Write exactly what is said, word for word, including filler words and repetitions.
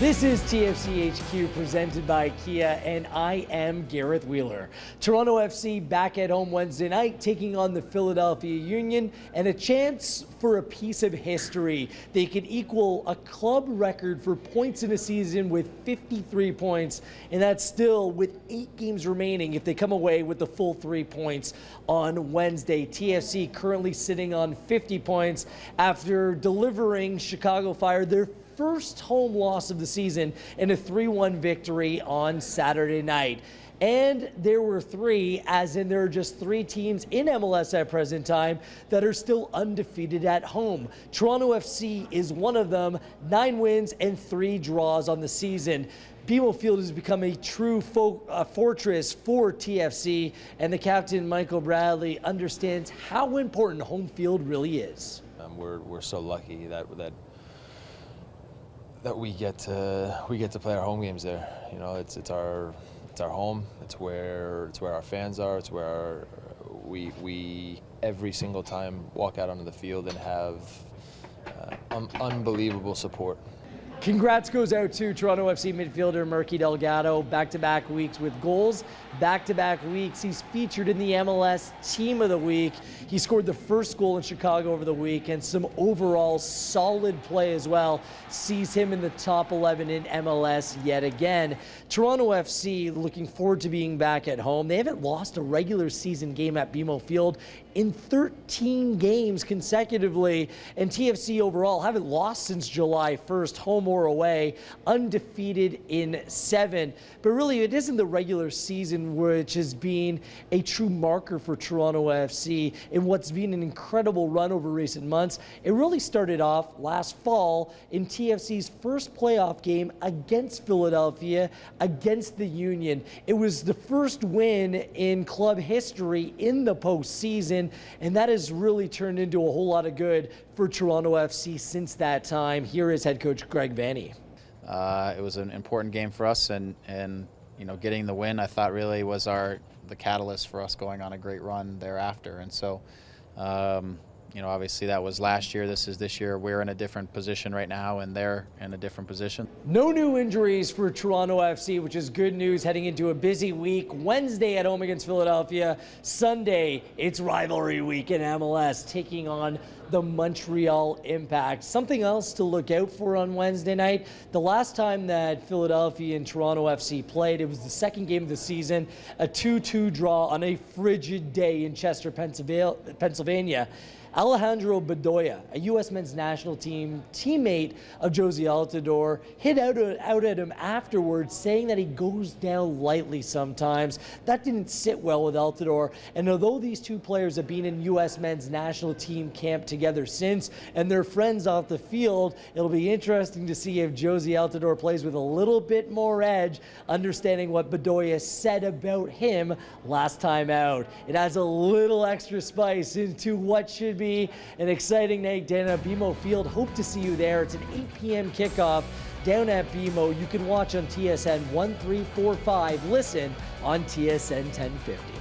This is T F C H Q presented by Kia, and I am Gareth Wheeler. Toronto F C back at home Wednesday night, taking on the Philadelphia Union, and a chance for a piece of history. They could equal a club record for points in a season with fifty-three points, and that's still with eight games remaining if they come away with the full three points on Wednesday. T F C currently sitting on fifty points after delivering Chicago Fire their first home loss of the season and a three one victory on Saturday night. And there were three, as in there are just three teams in M L S at present time that are still undefeated at home. Toronto F C is one of them, nine wins and three draws on the season. B M O Field has become a true fo uh, fortress for T F C, and the captain, Michael Bradley, understands how important home field really is. Um, we're, we're so lucky that, that that we get to we get to play our home games there. You know, it's it's our it's our home. It's where it's where our fans are. It's where our, we we every single time walk out onto the field and have uh, un unbelievable support. Congrats goes out to Toronto F C midfielder Marky Delgado. Back-to-back weeks with goals. Back-to-back weeks he's featured in the M L S Team of the Week. He scored the first goal in Chicago over the week, and some overall solid play as well sees him in the top eleven in M L S yet again. Toronto F C looking forward to being back at home. They haven't lost a regular season game at B M O Field in thirteen games consecutively, and T F C overall haven't lost since July first, home or away, undefeated in seven. But really, it isn't the regular season which has been a true marker for Toronto F C in what's been an incredible run over recent months. It really started off last fall in T F C's first playoff game against Philadelphia, against the Union. It was the first win in club history in the postseason, and that has really turned into a whole lot of good for Toronto F C since that time. Here is head coach Greg Vanney. Uh, it was an important game for us, and and you know, getting the win, I thought, really was our the catalyst for us going on a great run thereafter. And so, um, you know, obviously that was last year. This is this year. We're in a different position right now, and they're in a different position. No new injuries for Toronto F C, which is good news heading into a busy week. Wednesday at home against Philadelphia. Sunday, it's rivalry week in M L S, taking on the Montreal Impact. Something else to look out for on Wednesday night. The last time that Philadelphia and Toronto F C played, it was the second game of the season, a two two draw on a frigid day in Chester, Pennsylvania. Alejandro Bedoya, a U S men's national team teammate of Jozy Altidore, hit out, out at him afterwards, saying that he goes down lightly sometimes. That didn't sit well with Altidore, and although these two players have been in U S men's national team camp together since, and they're friends off the field, it'll be interesting to see if Jozy Altidore plays with a little bit more edge, understanding what Bedoya said about him last time out. It adds a little extra spice into what should be Be an exciting night down at B M O Field. Hope to see you there. It's an eight p m kickoff down at B M O. You can watch on T S N one three four five. Listen on T S N ten fifty.